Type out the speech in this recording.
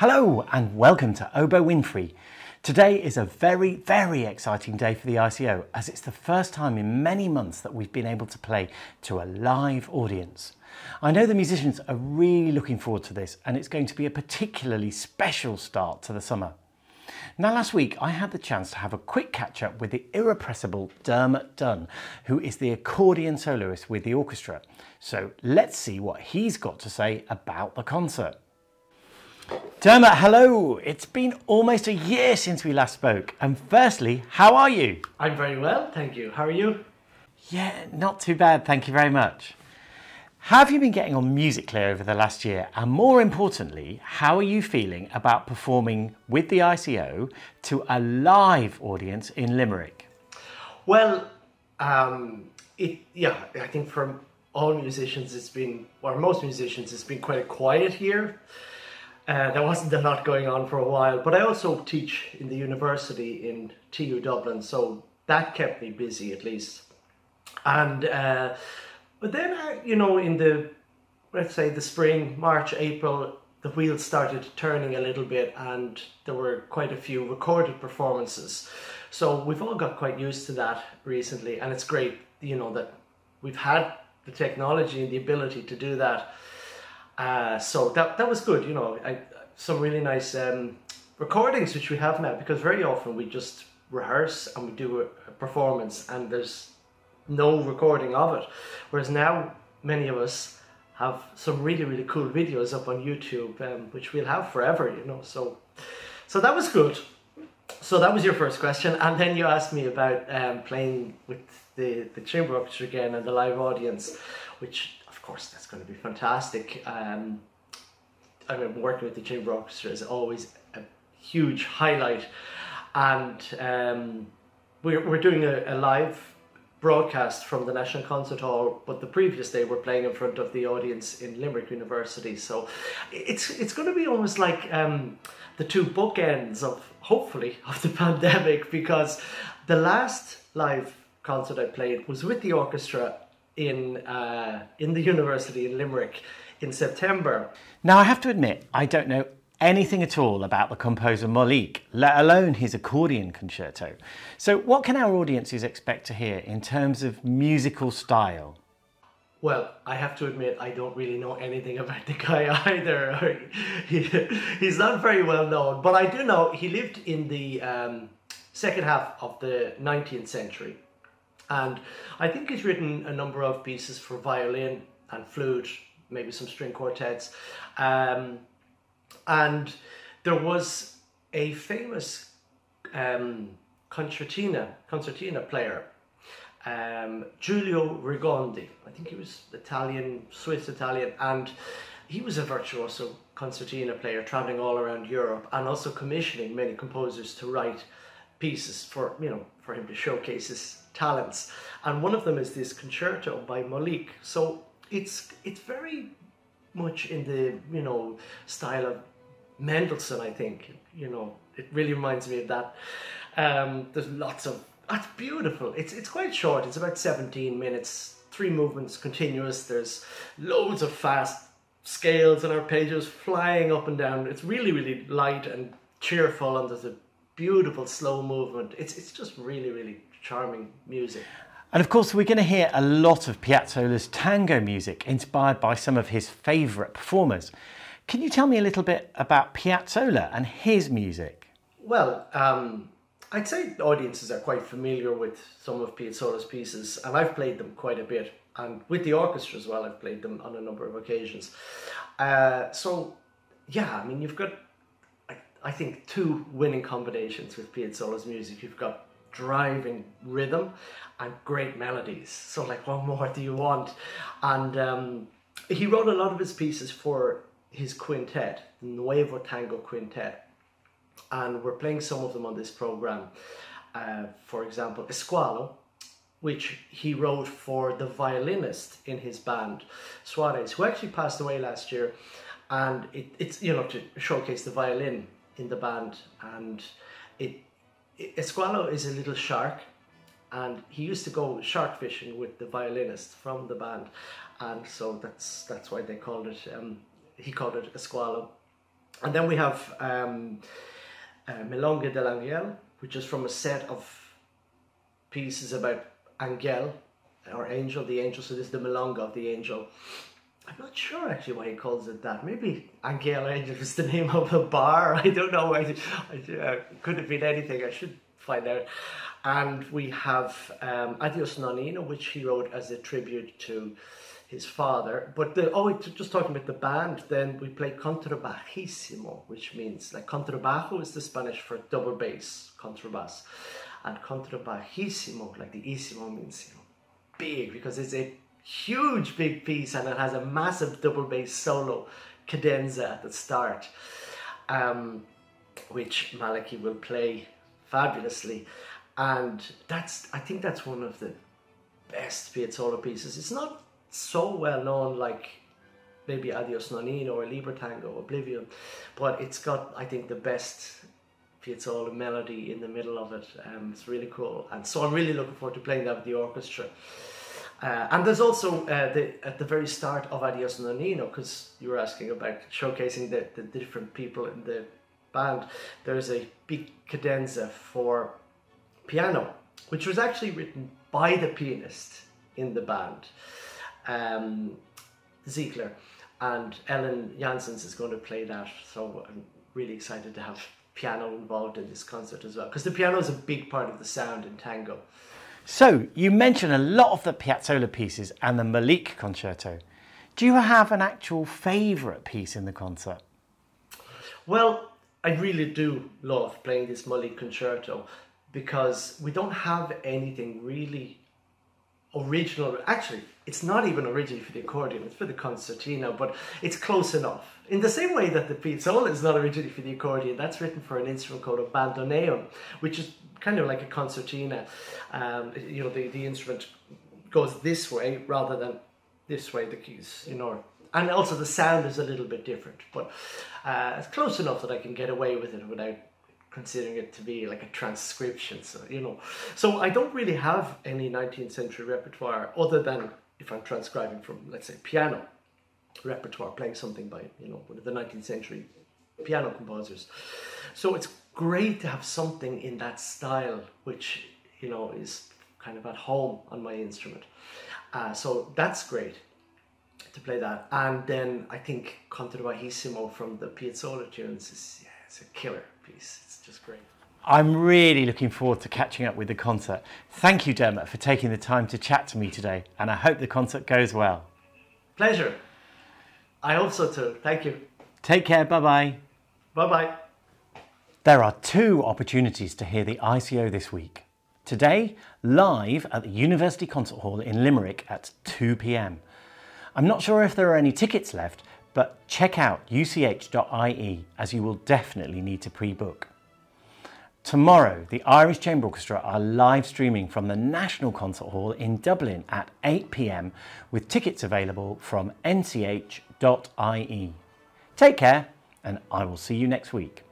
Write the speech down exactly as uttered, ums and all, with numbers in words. Hello and welcome to Oboe Windfree. Today is a very, very exciting day for the I C O as it's the first time in many months that we've been able to play to a live audience. I know the musicians are really looking forward to this and it's going to be a particularly special start to the summer. Now last week I had the chance to have a quick catch up with the irrepressible Dermot Dunn, who is the accordion soloist with the orchestra. So let's see what he's got to say about the concert. Dermot, hello! It's been almost a year since we last spoke, and firstly, how are you? I'm very well, thank you. How are you? Yeah, not too bad, thank you very much. How have you been getting on musically over the last year, and more importantly, how are you feeling about performing with the I C O to a live audience in Limerick? Well, um, it, yeah, I think for all musicians it's been, or most musicians, it's been quite a quiet year. Uh, there wasn't a lot going on for a while, but I also teach in the university in T U Dublin, so that kept me busy at least. And uh, but then, I, you know, in the, let's say the spring, March, April, the wheels started turning a little bit and there were quite a few recorded performances. So we've all got quite used to that recently, and it's great, you know, that we've had the technology and the ability to do that. Uh, so that, that was good, you know, I, some really nice um, recordings which we have now, because very often we just rehearse and we do a performance and there's no recording of it. Whereas now many of us have some really, really cool videos up on YouTube, um, which we'll have forever, you know, so so that was good. So that was your first question, and then you asked me about um, playing with the, the chamber orchestra again and the live audience, which of course that's going to be fantastic. Um, I mean, working with the chamber orchestra is always a huge highlight, and um, we're, we're doing a, a live broadcast from the National Concert Hall, but the previous day we're playing in front of the audience in Limerick University, so it's it's going to be almost like um, the two bookends of, hopefully, of the pandemic, because the last live concert I played was with the orchestra in uh, in the university in Limerick in September. Now I have to admit, I don't know anything at all about the composer Molique, let alone his accordion concerto. So what can our audiences expect to hear in terms of musical style? Well, I have to admit, I don't really know anything about the guy either. he, he's not very well known, but I do know he lived in the um, second half of the nineteenth century. And I think he's written a number of pieces for violin and flute, maybe some string quartets. Um, and there was a famous um, concertina, concertina player, um, Giulio Rigondi. I think he was Italian, Swiss Italian, and he was a virtuoso concertina player, traveling all around Europe and also commissioning many composers to write pieces for, you know, for him to showcase his talents, and one of them is this concerto by Molique. So it's it's very much in the, you know, style of Mendelssohn, I think, you know, it really reminds me of that. Um, there's lots of, that's beautiful. It's it's quite short. It's about seventeen minutes, three movements continuous. There's loads of fast scales and arpeggios flying up and down. It's really, really light and cheerful, and there's a beautiful slow movement. It's it's just really, really charming music. And of course we're going to hear a lot of Piazzolla's tango music inspired by some of his favourite performers. Can you tell me a little bit about Piazzolla and his music? Well, um, I'd say audiences are quite familiar with some of Piazzolla's pieces, and I've played them quite a bit, and with the orchestra as well, I've played them on a number of occasions. Uh, so yeah, I mean, you've got, I, I think, two winning combinations with Piazzolla's music. You've got driving rhythm and great melodies, so like, what more do you want? And um, he wrote a lot of his pieces for his quintet, Nuevo Tango Quintet, and we're playing some of them on this program. Uh, for example, Esqualo, which he wrote for the violinist in his band, Suárez, who actually passed away last year, and it, it's, you know, to showcase the violin in the band. And it Esqualo is a little shark, and he used to go shark fishing with the violinist from the band, and so that's that's why they called it, um, he called it Esqualo. And then we have um, uh, Milonga del Angel, which is from a set of pieces about Angel, or Angel, the Angel. So this is the Milonga of the Angel. I'm not sure actually why he calls it that. Maybe Angel Angel is the name of a bar. I don't know. I, I uh, could have been anything. I should find out. And we have um, Adios Nonino, which he wrote as a tribute to his father. But the, oh, just talking about the band, then we play Contrabajísimo, which means like contrabajo is the Spanish for double bass, contrabass. And contrabajísimo, like the isimo means, you know, big, because it's a huge big piece and it has a massive double bass solo cadenza at the start, um, which Malachi will play fabulously. And that's, I think that's one of the best Piazzolla pieces. It's not so well known like maybe Adios Nonino or Liber Tango, Oblivion, but it's got, I think, the best Piazzolla melody in the middle of it. Um, it's really cool. And so I'm really looking forward to playing that with the orchestra. Uh, and there's also uh, the, at the very start of Adios Nonino, because you were asking about showcasing the, the different people in the band, there's a big cadenza for piano, which was actually written by the pianist in the band, um, Ziegler, and Ellen Janssens is going to play that. So I'm really excited to have piano involved in this concert as well, because the piano is a big part of the sound in tango. So you mentioned a lot of the Piazzolla pieces and the Molique concerto. Do you have an actual favourite piece in the concert? Well, I really do love playing this Molique concerto, because we don't have anything really original. Actually, it's not even originally for the accordion, it's for the concertina, but it's close enough. In the same way that the Piazzolla is not originally for the accordion, that's written for an instrument called bandoneon, which is kind of like a concertina. Um, you know, the, the instrument goes this way rather than this way, the keys, you know. And also the sound is a little bit different, but uh, it's close enough that I can get away with it without considering it to be like a transcription, so you know. So I don't really have any nineteenth century repertoire other than if I'm transcribing from, let's say, piano repertoire, playing something by, you know, one of the nineteenth century piano composers. So it's great to have something in that style, which, you know, is kind of at home on my instrument. Uh, so that's great to play that. And then I think Contrabajísimo from the Piazzolla tunes is, yeah, it's a killer piece. It's just great. I'm really looking forward to catching up with the concert. Thank you, Dermot, for taking the time to chat to me today, and I hope the concert goes well. Pleasure. I hope so too. Thank you. Take care. Bye-bye. Bye-bye. There are two opportunities to hear the I C O this week. Today, live at the University Concert Hall in Limerick at two p m. I'm not sure if there are any tickets left, but check out u c h dot i e as you will definitely need to pre-book. Tomorrow, the Irish Chamber Orchestra are live streaming from the National Concert Hall in Dublin at eight p m with tickets available from n c h dot i e. Take care, and I will see you next week.